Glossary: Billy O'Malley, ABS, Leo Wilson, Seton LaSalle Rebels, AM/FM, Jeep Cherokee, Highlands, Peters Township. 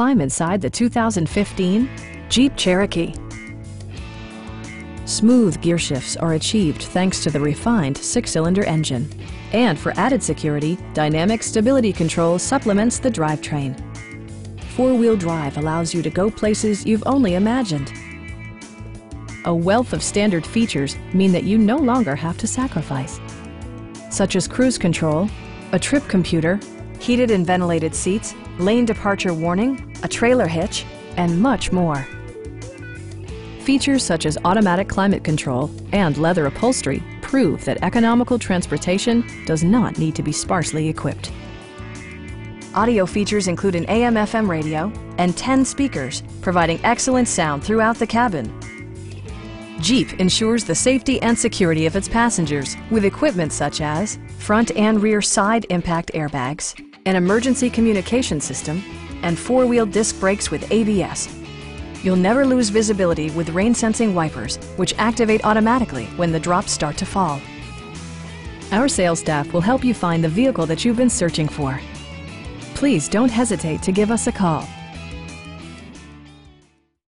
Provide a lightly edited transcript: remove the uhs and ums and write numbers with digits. Climb inside the 2015 Jeep Cherokee. Smooth gear shifts are achieved thanks to the refined 6-cylinder engine. And for added security, dynamic stability control supplements the drivetrain. 4-wheel drive allows you to go places you've only imagined. A wealth of standard features mean that you no longer have to sacrifice, such as cruise control, a trip computer, heated and ventilated seats, lane departure warning, a trailer hitch, and much more. Features such as automatic climate control and leather upholstery prove that economical transportation does not need to be sparsely equipped. Audio features include an AM/FM radio and 10 speakers, providing excellent sound throughout the cabin. Jeep ensures the safety and security of its passengers with equipment such as front and rear side impact airbags, an emergency communication system, and 4-wheel disc brakes with ABS. You'll never lose visibility with rain-sensing wipers, which activate automatically when the drops start to fall. Our sales staff will help you find the vehicle that you've been searching for. Please don't hesitate to give us a call.